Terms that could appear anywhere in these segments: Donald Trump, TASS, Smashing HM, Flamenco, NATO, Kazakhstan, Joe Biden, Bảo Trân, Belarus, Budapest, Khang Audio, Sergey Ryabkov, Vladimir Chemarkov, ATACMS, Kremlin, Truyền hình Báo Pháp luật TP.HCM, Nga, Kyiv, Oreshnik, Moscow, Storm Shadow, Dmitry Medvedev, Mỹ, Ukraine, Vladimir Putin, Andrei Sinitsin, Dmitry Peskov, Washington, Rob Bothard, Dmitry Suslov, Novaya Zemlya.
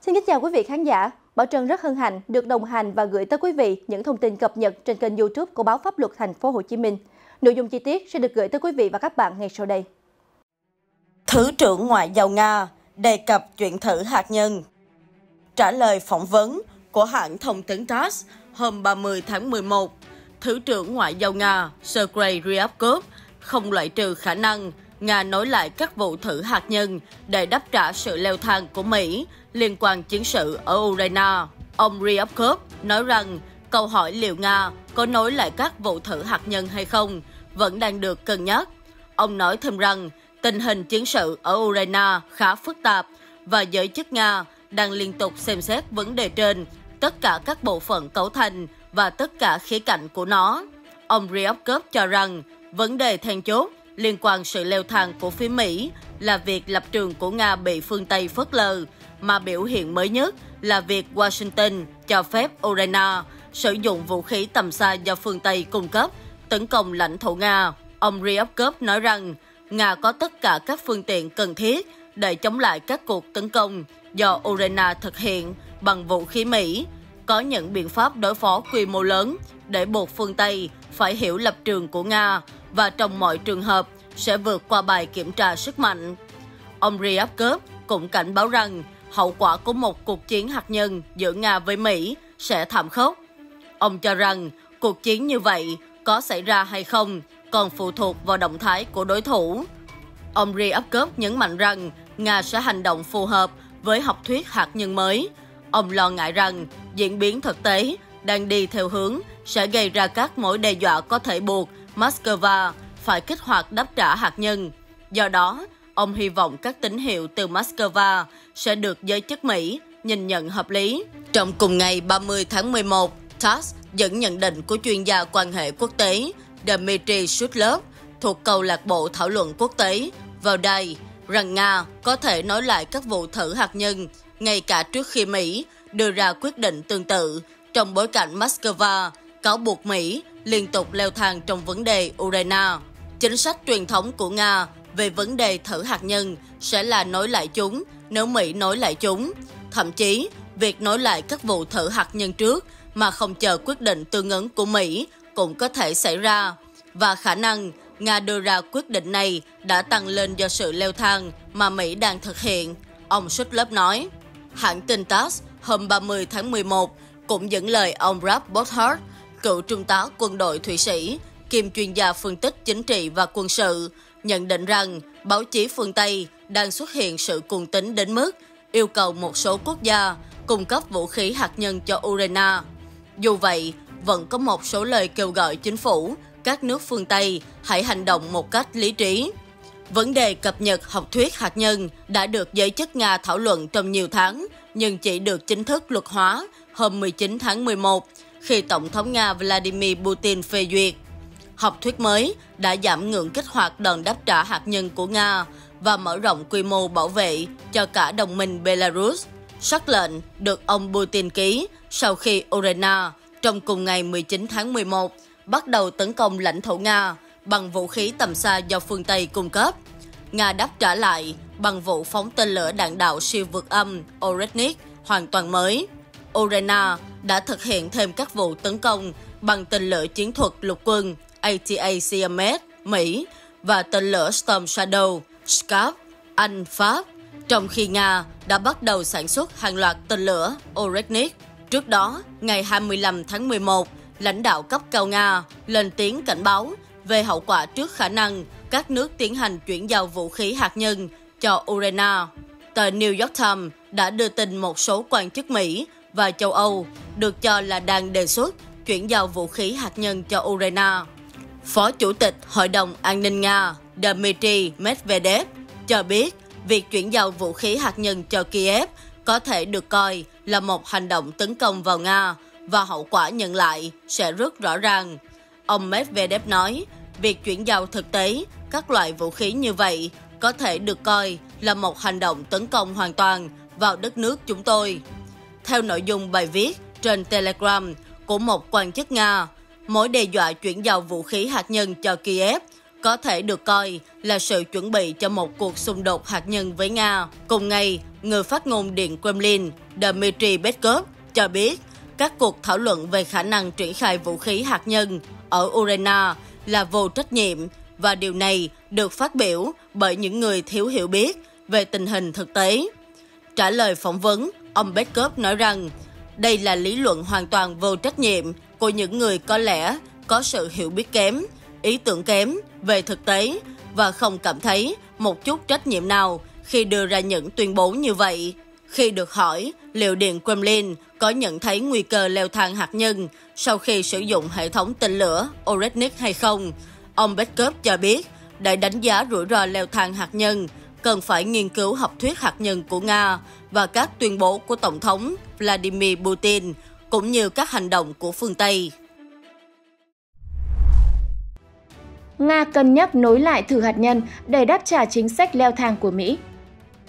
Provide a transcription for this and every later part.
Xin kính chào quý vị khán giả, Bảo Trân rất hân hạnh được đồng hành và gửi tới quý vị những thông tin cập nhật trên kênh YouTube của Báo Pháp Luật TP.HCM. Nội dung chi tiết sẽ được gửi tới quý vị và các bạn ngay sau đây. Thứ trưởng Ngoại giao Nga đề cập chuyện thử hạt nhân. Trả lời phỏng vấn của hãng thông tấn TASS hôm 30 tháng 11, Thứ trưởng Ngoại giao Nga Sergey Ryabkov không loại trừ khả năng Nga nối lại các vụ thử hạt nhân để đáp trả sự leo thang của Mỹ liên quan chiến sự ở Ukraine. Ông Ryabkov nói rằng câu hỏi liệu Nga có nối lại các vụ thử hạt nhân hay không vẫn đang được cân nhắc. Ông nói thêm rằng tình hình chiến sự ở Ukraine khá phức tạp và giới chức Nga đang liên tục xem xét vấn đề trên, tất cả các bộ phận cấu thành và tất cả khía cạnh của nó. Ông Ryabkov cho rằng vấn đề then chốt liên quan sự leo thang của phía Mỹ là việc lập trường của Nga bị phương Tây phớt lờ, mà biểu hiện mới nhất là việc Washington cho phép Ukraine sử dụng vũ khí tầm xa do phương Tây cung cấp tấn công lãnh thổ Nga. Ông Ryabkov nói rằng Nga có tất cả các phương tiện cần thiết để chống lại các cuộc tấn công do Ukraine thực hiện bằng vũ khí Mỹ, có những biện pháp đối phó quy mô lớn để buộc phương Tây phải hiểu lập trường của Nga và trong mọi trường hợp sẽ vượt qua bài kiểm tra sức mạnh. Ông Ryabkov cũng cảnh báo rằng hậu quả của một cuộc chiến hạt nhân giữa Nga với Mỹ sẽ thảm khốc. Ông cho rằng cuộc chiến như vậy có xảy ra hay không còn phụ thuộc vào động thái của đối thủ. Ông Ryabkov nhấn mạnh rằng Nga sẽ hành động phù hợp với học thuyết hạt nhân mới. Ông lo ngại rằng diễn biến thực tế đang đi theo hướng sẽ gây ra các mối đe dọa có thể buộc Moscow phải kích hoạt đáp trả hạt nhân. Do đó, ông hy vọng các tín hiệu từ Moscow sẽ được giới chức Mỹ nhìn nhận hợp lý. Trong cùng ngày 30 tháng 11, TASS dẫn nhận định của chuyên gia quan hệ quốc tế Dmitry Suslov thuộc câu lạc bộ thảo luận quốc tế vào đây rằng Nga có thể nối lại các vụ thử hạt nhân ngay cả trước khi Mỹ đưa ra quyết định tương tự, trong bối cảnh Moscow cáo buộc Mỹ liên tục leo thang trong vấn đề Ukraine. Chính sách truyền thống của Nga về vấn đề thử hạt nhân sẽ là nối lại chúng nếu Mỹ nối lại chúng. Thậm chí, việc nối lại các vụ thử hạt nhân trước mà không chờ quyết định tương ứng của Mỹ cũng có thể xảy ra. Và khả năng Nga đưa ra quyết định này đã tăng lên do sự leo thang mà Mỹ đang thực hiện, ông Suslov nói. Hãng tin TASS hôm 30 tháng 11 cũng dẫn lời ông Rob Bothard, cựu trung tá quân đội Thụy Sĩ, kiêm chuyên gia phân tích chính trị và quân sự, nhận định rằng báo chí phương Tây đang xuất hiện sự cuồng tín đến mức yêu cầu một số quốc gia cung cấp vũ khí hạt nhân cho Ukraine. Dù vậy, vẫn có một số lời kêu gọi chính phủ, các nước phương Tây hãy hành động một cách lý trí. Vấn đề cập nhật học thuyết hạt nhân đã được giới chức Nga thảo luận trong nhiều tháng, nhưng chỉ được chính thức luật hóa hôm 19 tháng 11, khi Tổng thống Nga Vladimir Putin phê duyệt. Học thuyết mới đã giảm ngưỡng kích hoạt đòn đáp trả hạt nhân của Nga và mở rộng quy mô bảo vệ cho cả đồng minh Belarus. Sắc lệnh được ông Putin ký sau khi Ukraine trong cùng ngày 19 tháng 11 bắt đầu tấn công lãnh thổ Nga bằng vũ khí tầm xa do phương Tây cung cấp. Nga đáp trả lại bằng vụ phóng tên lửa đạn đạo siêu vượt âm Oreshnik hoàn toàn mới. Ukraine đã thực hiện thêm các vụ tấn công bằng tên lửa chiến thuật lục quân ATACMS Mỹ và tên lửa Storm Shadow Scab Anh Pháp, trong khi Nga đã bắt đầu sản xuất hàng loạt tên lửa Oreshnik. Trước đó, ngày 25 tháng 11, lãnh đạo cấp cao Nga lên tiếng cảnh báo về hậu quả trước khả năng các nước tiến hành chuyển giao vũ khí hạt nhân cho Ukraine. Tờ New York Times đã đưa tin một số quan chức Mỹ và châu Âu được cho là đang đề xuất chuyển giao vũ khí hạt nhân cho Ukraine. Phó Chủ tịch Hội đồng An ninh Nga Dmitry Medvedev cho biết việc chuyển giao vũ khí hạt nhân cho Kyiv có thể được coi là một hành động tấn công vào Nga và hậu quả nhận lại sẽ rất rõ ràng. Ông Medvedev nói việc chuyển giao thực tế các loại vũ khí như vậy có thể được coi là một hành động tấn công hoàn toàn vào đất nước chúng tôi. Theo nội dung bài viết trên Telegram của một quan chức Nga, mối đe dọa chuyển giao vũ khí hạt nhân cho Kyiv có thể được coi là sự chuẩn bị cho một cuộc xung đột hạt nhân với Nga. Cùng ngày, người phát ngôn Điện Kremlin Dmitry Peskov cho biết các cuộc thảo luận về khả năng triển khai vũ khí hạt nhân ở Ukraine là vô trách nhiệm và điều này được phát biểu bởi những người thiếu hiểu biết về tình hình thực tế. Trả lời phỏng vấn, ông Peskov nói rằng đây là lý luận hoàn toàn vô trách nhiệm của những người có lẽ có sự hiểu biết kém, ý tưởng kém về thực tế và không cảm thấy một chút trách nhiệm nào khi đưa ra những tuyên bố như vậy. Khi được hỏi liệu Điện Kremlin có nhận thấy nguy cơ leo thang hạt nhân sau khi sử dụng hệ thống tên lửa Oreshnik hay không, ông Peskov cho biết để đánh giá rủi ro leo thang hạt nhân cần phải nghiên cứu học thuyết hạt nhân của Nga và các tuyên bố của Tổng thống Vladimir Putin cũng như các hành động của phương Tây. Nga cân nhắc nối lại thử hạt nhân để đáp trả chính sách leo thang của Mỹ.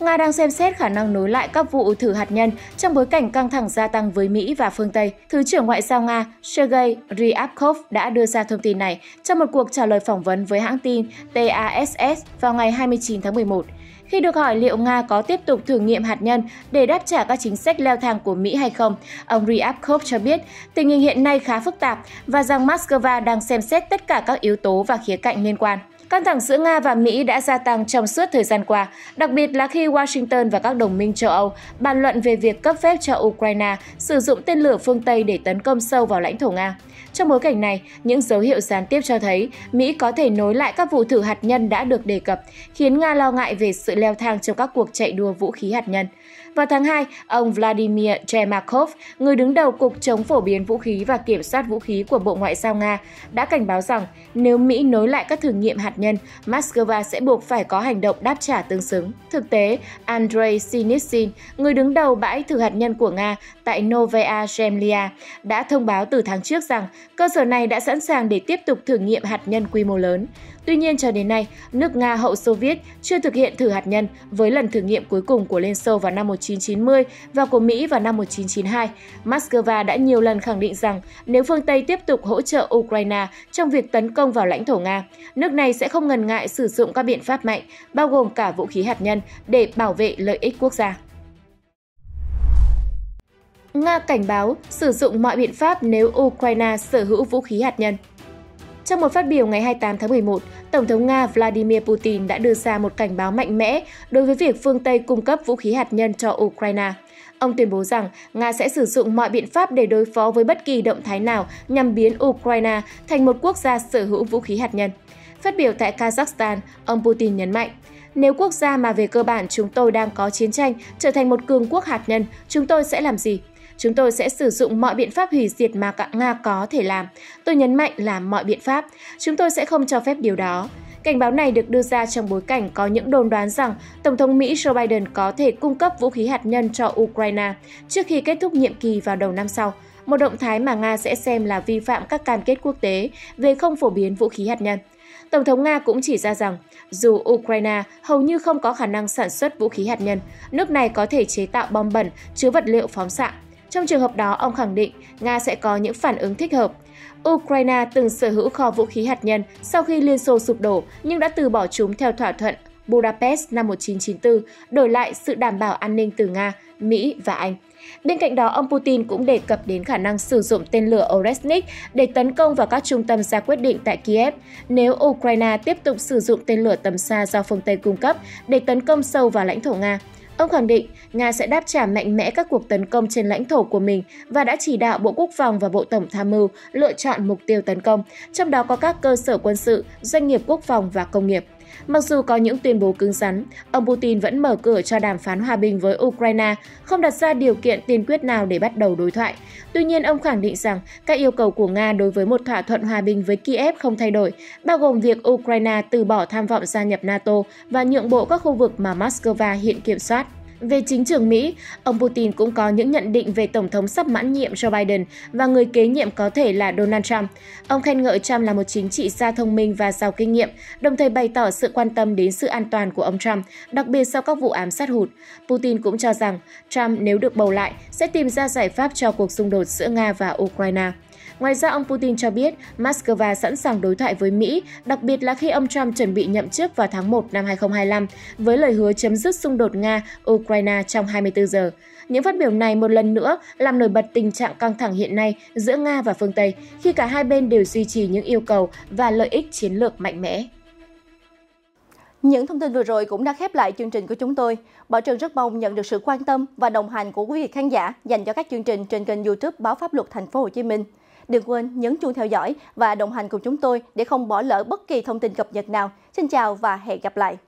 Nga đang xem xét khả năng nối lại các vụ thử hạt nhân trong bối cảnh căng thẳng gia tăng với Mỹ và phương Tây. Thứ trưởng Ngoại giao Nga Sergey Ryabkov đã đưa ra thông tin này trong một cuộc trả lời phỏng vấn với hãng tin TASS vào ngày 29 tháng 11. Khi được hỏi liệu Nga có tiếp tục thử nghiệm hạt nhân để đáp trả các chính sách leo thang của Mỹ hay không, ông Ryabkov cho biết tình hình hiện nay khá phức tạp và rằng Moscow đang xem xét tất cả các yếu tố và khía cạnh liên quan. Căng thẳng giữa Nga và Mỹ đã gia tăng trong suốt thời gian qua, đặc biệt là khi Washington và các đồng minh châu Âu bàn luận về việc cấp phép cho Ukraine sử dụng tên lửa phương Tây để tấn công sâu vào lãnh thổ Nga. Trong bối cảnh này, những dấu hiệu gián tiếp cho thấy Mỹ có thể nối lại các vụ thử hạt nhân đã được đề cập, khiến Nga lo ngại về sự leo thang trong các cuộc chạy đua vũ khí hạt nhân. Vào tháng 2, ông Vladimir Chemarkov, người đứng đầu Cục chống phổ biến vũ khí và kiểm soát vũ khí của Bộ Ngoại giao Nga, đã cảnh báo rằng nếu Mỹ nối lại các thử nghiệm hạt nhân, Moscow sẽ buộc phải có hành động đáp trả tương xứng. Thực tế, Andrei Sinitsin, người đứng đầu bãi thử hạt nhân của Nga tại Novaya Zemlya, đã thông báo từ tháng trước rằng cơ sở này đã sẵn sàng để tiếp tục thử nghiệm hạt nhân quy mô lớn. Tuy nhiên, cho đến nay, nước Nga hậu Xô Viết chưa thực hiện thử hạt nhân với lần thử nghiệm cuối cùng của Liên Xô vào năm 1990 và của Mỹ vào năm 1992. Moscow đã nhiều lần khẳng định rằng nếu phương Tây tiếp tục hỗ trợ Ukraine trong việc tấn công vào lãnh thổ Nga, nước này sẽ không ngần ngại sử dụng các biện pháp mạnh, bao gồm cả vũ khí hạt nhân, để bảo vệ lợi ích quốc gia. Nga cảnh báo sử dụng mọi biện pháp nếu Ukraine sở hữu vũ khí hạt nhân. Trong một phát biểu ngày 28 tháng 11, Tổng thống Nga Vladimir Putin đã đưa ra một cảnh báo mạnh mẽ đối với việc phương Tây cung cấp vũ khí hạt nhân cho Ukraine. Ông tuyên bố rằng Nga sẽ sử dụng mọi biện pháp để đối phó với bất kỳ động thái nào nhằm biến Ukraine thành một quốc gia sở hữu vũ khí hạt nhân. Phát biểu tại Kazakhstan, ông Putin nhấn mạnh, nếu quốc gia mà về cơ bản chúng tôi đang có chiến tranh trở thành một cường quốc hạt nhân, chúng tôi sẽ làm gì? Chúng tôi sẽ sử dụng mọi biện pháp hủy diệt mà cả Nga có thể làm. Tôi nhấn mạnh là mọi biện pháp. Chúng tôi sẽ không cho phép điều đó. Cảnh báo này được đưa ra trong bối cảnh có những đồn đoán rằng Tổng thống Mỹ Joe Biden có thể cung cấp vũ khí hạt nhân cho Ukraine trước khi kết thúc nhiệm kỳ vào đầu năm sau, một động thái mà Nga sẽ xem là vi phạm các cam kết quốc tế về không phổ biến vũ khí hạt nhân. Tổng thống Nga cũng chỉ ra rằng, dù Ukraine hầu như không có khả năng sản xuất vũ khí hạt nhân, nước này có thể chế tạo bom bẩn chứa vật liệu phóng xạ. Trong trường hợp đó, ông khẳng định Nga sẽ có những phản ứng thích hợp. Ukraine từng sở hữu kho vũ khí hạt nhân sau khi Liên Xô sụp đổ nhưng đã từ bỏ chúng theo thỏa thuận Budapest năm 1994, đổi lại sự đảm bảo an ninh từ Nga, Mỹ và Anh. Bên cạnh đó, ông Putin cũng đề cập đến khả năng sử dụng tên lửa Oreshnik để tấn công vào các trung tâm ra quyết định tại Kyiv nếu Ukraine tiếp tục sử dụng tên lửa tầm xa do phương Tây cung cấp để tấn công sâu vào lãnh thổ Nga. Ông khẳng định Nga sẽ đáp trả mạnh mẽ các cuộc tấn công trên lãnh thổ của mình và đã chỉ đạo Bộ Quốc phòng và Bộ Tổng tham mưu lựa chọn mục tiêu tấn công, trong đó có các cơ sở quân sự, doanh nghiệp quốc phòng và công nghiệp. Mặc dù có những tuyên bố cứng rắn, ông Putin vẫn mở cửa cho đàm phán hòa bình với Ukraine, không đặt ra điều kiện tiên quyết nào để bắt đầu đối thoại. Tuy nhiên, ông khẳng định rằng các yêu cầu của Nga đối với một thỏa thuận hòa bình với Kiev không thay đổi, bao gồm việc Ukraine từ bỏ tham vọng gia nhập NATO và nhượng bộ các khu vực mà Moscow hiện kiểm soát. Về chính trường Mỹ, ông Putin cũng có những nhận định về Tổng thống sắp mãn nhiệm Joe Biden và người kế nhiệm có thể là Donald Trump. Ông khen ngợi Trump là một chính trị gia thông minh và giàu kinh nghiệm, đồng thời bày tỏ sự quan tâm đến sự an toàn của ông Trump, đặc biệt sau các vụ ám sát hụt. Putin cũng cho rằng Trump nếu được bầu lại sẽ tìm ra giải pháp cho cuộc xung đột giữa Nga và Ukraine. Ngoài ra, ông Putin cho biết Moscow sẵn sàng đối thoại với Mỹ, đặc biệt là khi ông Trump chuẩn bị nhậm chức vào tháng 1 năm 2025, với lời hứa chấm dứt xung đột Nga-Ukraine trong 24 giờ. Những phát biểu này một lần nữa làm nổi bật tình trạng căng thẳng hiện nay giữa Nga và phương Tây, khi cả hai bên đều duy trì những yêu cầu và lợi ích chiến lược mạnh mẽ. Những thông tin vừa rồi cũng đã khép lại chương trình của chúng tôi. Bảo Trân rất mong nhận được sự quan tâm và đồng hành của quý vị khán giả dành cho các chương trình trên kênh YouTube Báo Pháp Luật TP.HCM. Đừng quên nhấn chuông theo dõi và đồng hành cùng chúng tôi để không bỏ lỡ bất kỳ thông tin cập nhật nào. Xin chào và hẹn gặp lại!